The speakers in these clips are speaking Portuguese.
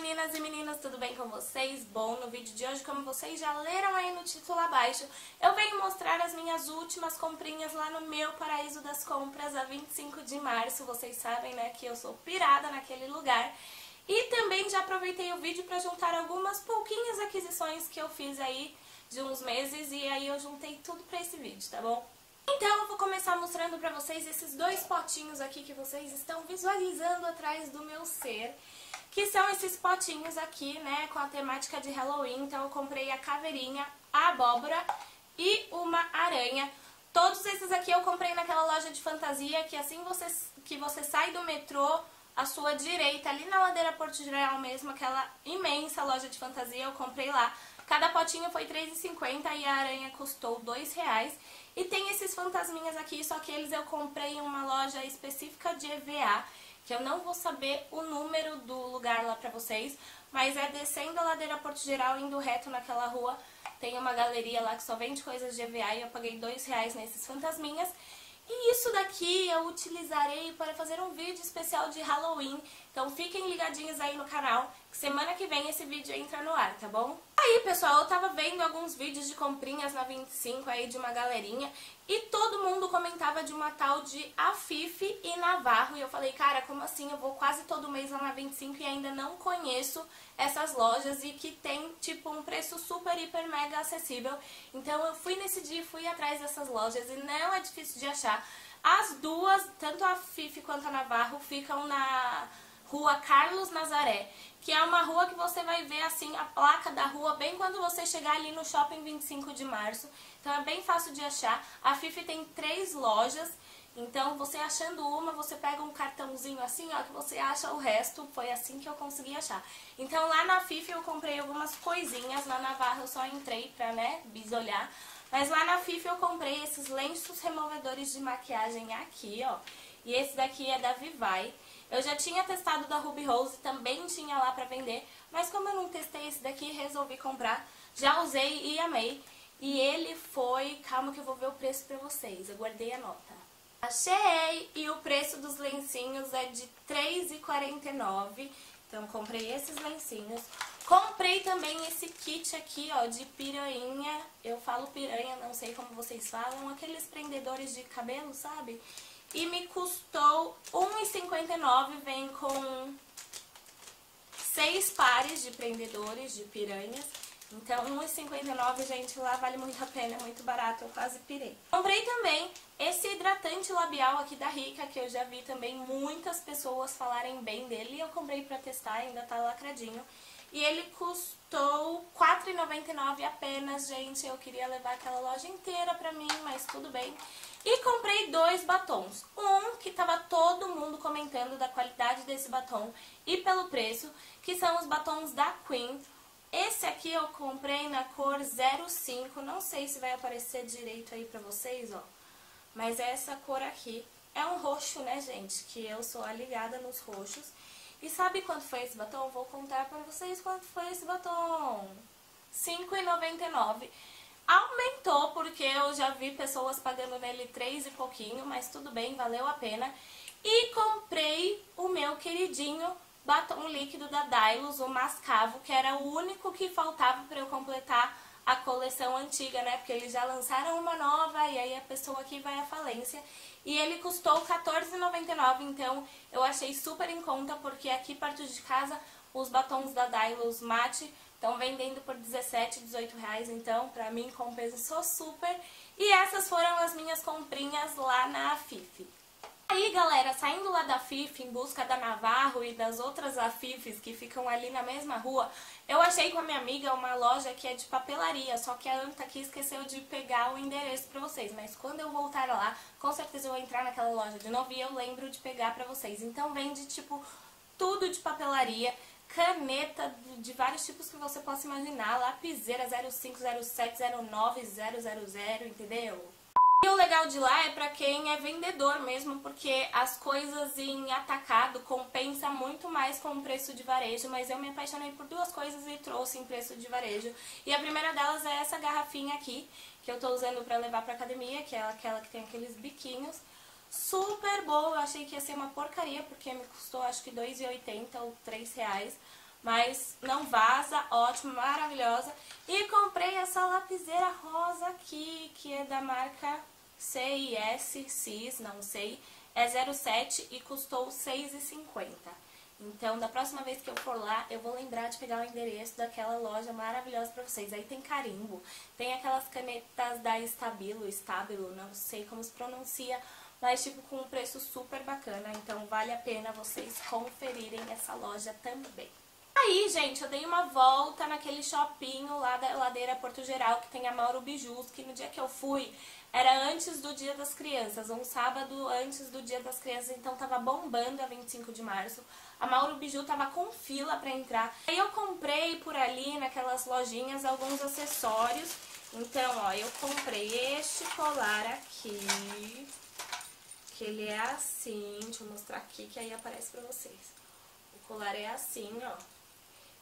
meninas e meninas, tudo bem com vocês? Bom, no vídeo de hoje, como vocês já leram aí no título abaixo, eu venho mostrar as minhas últimas comprinhas lá no meu paraíso das compras, a 25 de março. Vocês sabem, né, que eu sou pirada naquele lugar. E também já aproveitei o vídeo para juntar algumas pouquinhas aquisições que eu fiz aí de uns meses, e aí eu juntei tudo para esse vídeo, tá bom? Então eu vou começar mostrando pra vocês esses dois potinhos aqui que vocês estão visualizando atrás do meu ser, que são esses potinhos aqui, né, com a temática de Halloween. Então eu comprei a caveirinha, a abóbora e uma aranha. Todos esses aqui eu comprei naquela loja de fantasia que assim que você sai do metrô, à sua direita, ali na Ladeira Porto Geral mesmo, aquela imensa loja de fantasia, eu comprei lá. Cada potinho foi R$3,50 e a aranha custou R$2,00. E tem esses fantasminhas aqui, só que eles eu comprei em uma loja específica de EVA, que eu não vou saber o número do lugar lá pra vocês, mas é descendo a Ladeira Porto Geral, indo reto naquela rua, tem uma galeria lá que só vende coisas de EVA e eu paguei R$2,00 nesses fantasminhas. E isso daqui eu utilizarei para fazer um vídeo especial de Halloween, então fiquem ligadinhos aí no canal, que semana que vem esse vídeo entra no ar, tá bom? Aí, pessoal, eu tava vendo alguns vídeos de comprinhas na 25 aí de uma galerinha, e todo mundo comentava de uma tal de Afifi e Navarro, e eu falei, cara, como assim? Eu vou quase todo mês lá na 25 e ainda não conheço essas lojas e que tem, tipo, um preço super, hiper, mega acessível. Então eu fui nesse dia, fui atrás dessas lojas e não é difícil de achar. As duas, tanto a Afifi quanto a Navarro, ficam na Rua Carlos Nazaré, que é uma rua que você vai ver assim a placa da rua bem quando você chegar ali no Shopping 25 de Março, então é bem fácil de achar. A Afifi tem 3 lojas, então você achando uma, você pega um cartãozinho assim, ó, que você acha o resto. Foi assim que eu consegui achar. Então lá na Afifi eu comprei algumas coisinhas, na Navarro eu só entrei pra, né, bisolhar, mas lá na Afifi eu comprei esses lenços removedores de maquiagem aqui, ó, e esse daqui é da Vivai. Eu já tinha testado da Ruby Rose, também tinha lá pra vender, mas como eu não testei esse daqui, resolvi comprar. Já usei e amei. E ele foi... Calma que eu vou ver o preço pra vocês, eu guardei a nota. Achei! E o preço dos lencinhos é de R$3,49. Então comprei esses lencinhos. Comprei também esse kit aqui, ó, de piranha. Eu falo piranha, não sei como vocês falam. Aqueles prendedores de cabelo, sabe? E me custou R$1,59, vem com 6 pares de prendedores de piranhas. Então R$1,59, gente, lá vale muito a pena, é muito barato, eu quase pirei. Comprei também esse hidratante labial aqui da Rica, que eu já vi também muitas pessoas falarem bem dele. Eu comprei pra testar, ainda tá lacradinho. E ele custou R$4,99 apenas, gente. Eu queria levar aquela loja inteira pra mim, mas tudo bem. E comprei 2 batons. Um que tava todo mundo comentando da qualidade desse batom e pelo preço, que são os batons da Queen. Esse aqui eu comprei na cor 05, não sei se vai aparecer direito aí pra vocês, ó. Mas é essa cor aqui. É um roxo, né, gente? Que eu sou a ligada nos roxos. E sabe quanto foi esse batom? Vou contar pra vocês quanto foi esse batom. R$5,99. Aumentou porque eu já vi pessoas pagando nele 3 e pouquinho, mas tudo bem, valeu a pena. E comprei o meu queridinho batom líquido da Dailos, o mascavo, que era o único que faltava pra eu completar a coleção antiga, né? Porque eles já lançaram uma nova e aí a pessoa aqui vai à falência. E ele custou R$14,99, então eu achei super em conta, porque aqui perto de casa os batons da Dailos Matte estão vendendo por R$17, R$18, então pra mim compensou super. E essas foram as minhas comprinhas lá na Afifi. Aí, galera, saindo lá da Afifi em busca da Navarro e das outras Afifis que ficam ali na mesma rua, eu achei com a minha amiga uma loja que é de papelaria, só que a Anta aqui esqueceu de pegar o endereço pra vocês, mas quando eu voltar lá, com certeza eu vou entrar naquela loja de novo e eu lembro de pegar pra vocês. Então vende, tipo, tudo de papelaria, caneta de vários tipos que você possa imaginar, lapiseira 05, 07, 09, 000, entendeu? E o legal de lá é pra quem é vendedor mesmo, porque as coisas em atacado compensa muito mais com o preço de varejo, mas eu me apaixonei por 2 coisas e trouxe em preço de varejo. E a primeira delas é essa garrafinha aqui, que eu tô usando pra levar pra academia, que é aquela que tem aqueles biquinhos. Super boa, eu achei que ia ser uma porcaria, porque me custou acho que R$2,80 ou R$3,00. mas não vaza, ótima, maravilhosa. E comprei essa lapiseira rosa aqui, que é da marca CIS, não sei, é 07 e custou R$ 6,50. Então, da próxima vez que eu for lá, eu vou lembrar de pegar o endereço daquela loja maravilhosa pra vocês. Aí tem carimbo, tem aquelas canetas da Stabilo, não sei como se pronuncia, mas tipo com um preço super bacana. Então vale a pena vocês conferirem essa loja também. Aí, gente, eu dei uma volta naquele shoppinho lá da Ladeira Porto Geral, que tem a Mauro Bijus, que no dia que eu fui era antes do Dia das Crianças, um sábado antes do Dia das Crianças, então tava bombando a 25 de março. A Mauro Bijus tava com fila pra entrar. Aí eu comprei por ali, naquelas lojinhas, alguns acessórios. Então, ó, eu comprei este colar aqui, que ele é assim, deixa eu mostrar aqui que aí aparece pra vocês. O colar é assim, ó.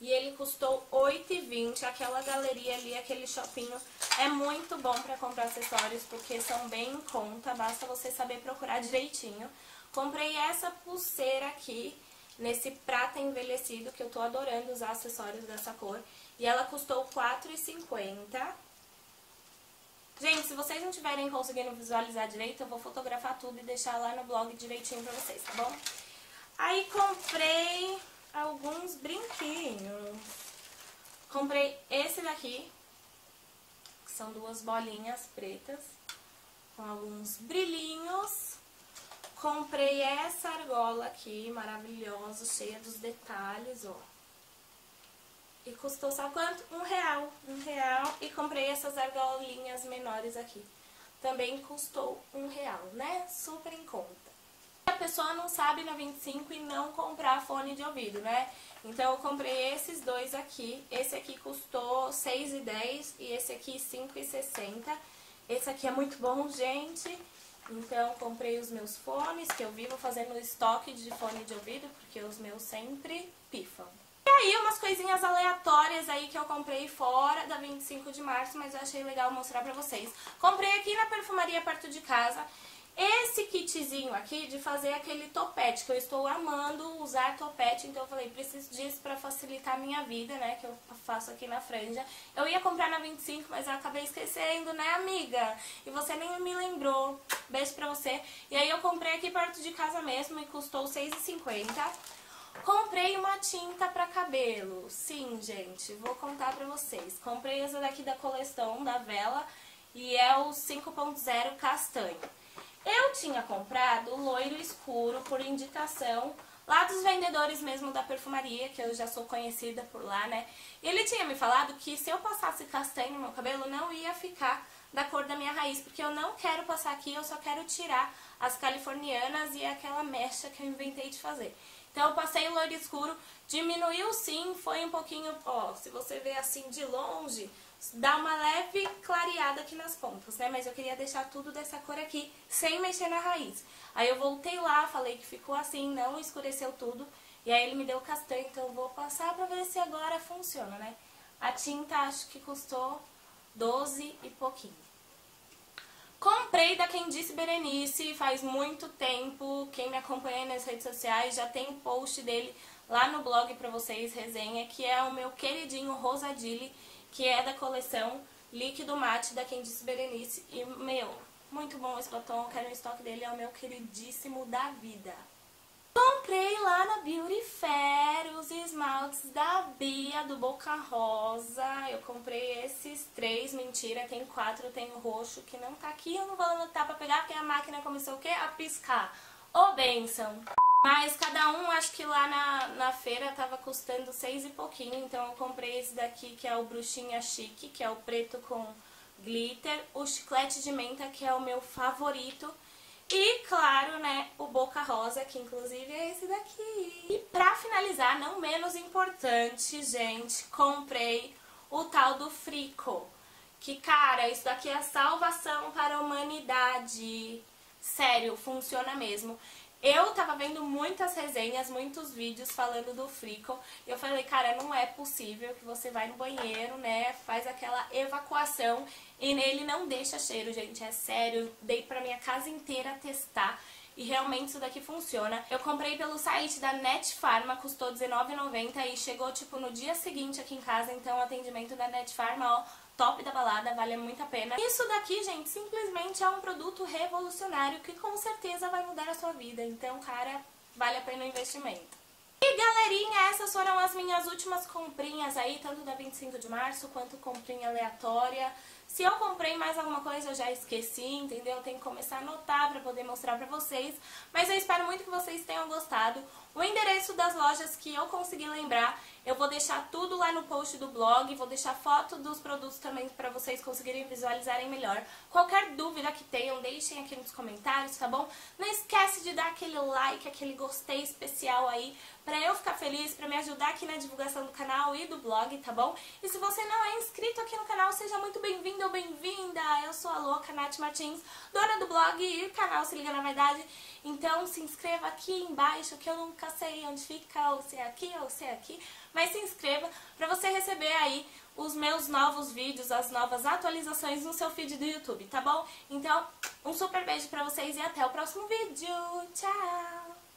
E ele custou R$ 8,20, aquela galeria ali, aquele shoppinho, é muito bom pra comprar acessórios, porque são bem em conta, basta você saber procurar direitinho. Comprei essa pulseira aqui, nesse prata envelhecido, que eu tô adorando usar acessórios dessa cor, e ela custou R$ 4,50. Gente, se vocês não tiverem conseguindo visualizar direito, eu vou fotografar tudo e deixar lá no blog direitinho pra vocês, tá bom? Aí comprei alguns brinquinhos. Comprei esse daqui, que são duas bolinhas pretas, com alguns brilhinhos. Comprei essa argola aqui, maravilhosa, cheia dos detalhes, ó. E custou, sabe quanto? R$1. E comprei essas argolinhas menores aqui. Também custou R$1, né? Super em conta. A pessoa não sabe na 25 e não comprar fone de ouvido, né? Então eu comprei esses dois aqui. Esse aqui custou R$6,10 e esse aqui R$5,60. Esse aqui é muito bom, gente. Então comprei os meus fones, que eu vivo fazendo estoque de fone de ouvido, porque os meus sempre pifam. E aí, umas coisinhas aleatórias aí que eu comprei fora da 25 de março, mas eu achei legal mostrar pra vocês. Comprei aqui na perfumaria perto de casa esse kitzinho aqui de fazer aquele topete, que eu estou amando usar topete, então eu falei, preciso disso pra facilitar a minha vida, né, que eu faço aqui na franja. Eu ia comprar na 25, mas eu acabei esquecendo, né, amiga? E você nem me lembrou. Beijo pra você. E aí eu comprei aqui perto de casa mesmo e custou R$6,50. Comprei uma tinta pra cabelo. Sim, gente, vou contar pra vocês. Comprei essa daqui da coleção da Vela e é o 5.0 castanho. Eu tinha comprado loiro escuro por indicação lá dos vendedores mesmo da perfumaria, que eu já sou conhecida por lá, né? Ele tinha me falado que se eu passasse castanho no meu cabelo não ia ficar da cor da minha raiz, porque eu não quero passar aqui, eu só quero tirar as californianas e aquela mecha que eu inventei de fazer. Então eu passei o loiro escuro, diminuiu sim, foi um pouquinho, ó, se você vê assim de longe, dá uma leve clareada aqui nas pontas, né? Mas eu queria deixar tudo dessa cor aqui, sem mexer na raiz. Aí eu voltei lá, falei que ficou assim, não escureceu tudo, e aí ele me deu castanho, então eu vou passar pra ver se agora funciona, né? A tinta acho que custou 12 e pouquinho. Comprei da Quem Disse Berenice faz muito tempo, quem me acompanha nas redes sociais já tem um post dele lá no blog pra vocês, resenha, que é o meu queridinho Rosadilly, que é da coleção Líquido Mate da Quem Disse Berenice. E, meu, muito bom esse batom, eu quero um estoque dele, é o meu queridíssimo da vida. Comprei lá na Beauty Fair os esmaltes da Bia, do Boca Rosa. Eu comprei esses 3, mentira, tem 4, tem o roxo que não tá aqui. Eu não vou anotar pra pegar porque a máquina começou o quê? A piscar. Ô, bênção! Mas cada um, acho que lá na feira tava custando 6 e pouquinho. Então eu comprei esse daqui que é o Bruxinha Chique, que é o preto com glitter. O chiclete de menta, que é o meu favorito. E, claro, né, o Boca Rosa, que inclusive é esse daqui. E pra finalizar, não menos importante, gente, comprei o tal do Frico. Que, cara, isso daqui é a salvação para a humanidade. Sério, funciona mesmo. Eu tava vendo muitas resenhas, muitos vídeos falando do Frico. E eu falei, cara, não é possível que você vai no banheiro, né, faz aquela evacuação e nele não deixa cheiro, gente, é sério. Dei pra minha casa inteira testar e realmente isso daqui funciona. Eu comprei pelo site da Netfarma, custou R$19,90 e chegou tipo no dia seguinte aqui em casa. Então o atendimento da Netfarma, ó, top da balada, vale muito a pena. Isso daqui, gente, simplesmente é um produto revolucionário que com certeza vai mudar a sua vida. Então, cara, vale a pena o investimento. E galerinha, essas foram as minhas últimas comprinhas aí, tanto da 25 de março quanto comprinha aleatória. Se eu comprei mais alguma coisa, eu já esqueci, entendeu? Eu tenho que começar a anotar pra poder mostrar pra vocês. Mas eu espero muito que vocês tenham gostado. O endereço das lojas que eu consegui lembrar, eu vou deixar tudo lá no post do blog. Vou deixar foto dos produtos também pra vocês conseguirem visualizarem melhor. Qualquer dúvida que tenham, deixem aqui nos comentários, tá bom? Não esquece de dar aquele like, aquele gostei especial aí, pra eu ficar feliz, pra me ajudar aqui na divulgação do canal e do blog, tá bom? E se você não é inscrito aqui no canal, seja muito bem-vindo ou bem-vinda! Eu sou a louca Nat Martins, dona do blog e canal Se Liga Na Vaidade. Então se inscreva aqui embaixo, que eu nunca sei onde fica, ou se é aqui ou se é aqui. Mas se inscreva pra você receber aí os meus novos vídeos, as novas atualizações no seu feed do YouTube, tá bom? Então, um super beijo pra vocês e até o próximo vídeo! Tchau!